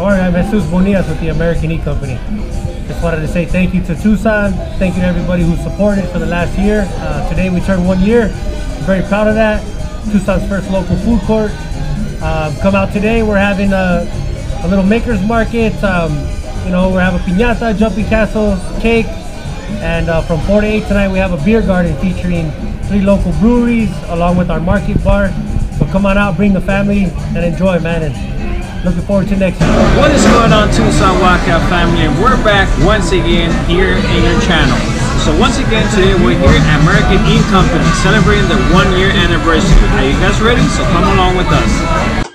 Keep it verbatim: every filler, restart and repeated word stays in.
Alright, I'm Jesus Bonillas with the American E Company. Just wanted to say thank you to Tucson. Thank you to everybody who supported for the last year. Uh, today we turned one year. I'm very proud of that. Tucson's first local food court. Uh, come out today. We're having a, a little maker's market. Um, you know, we're having a piñata, jumping castles, cake. And uh, from four to eight tonight, we have a beer garden featuring three local breweries along with our market bar. So come on out, bring the family, and enjoy, man. And, looking forward to next year. What is going on, Tucson Wildcat family? We're back once again here in your channel. So once again today we're here at American E Company celebrating the one year anniversary. Are you guys ready? So come along with us.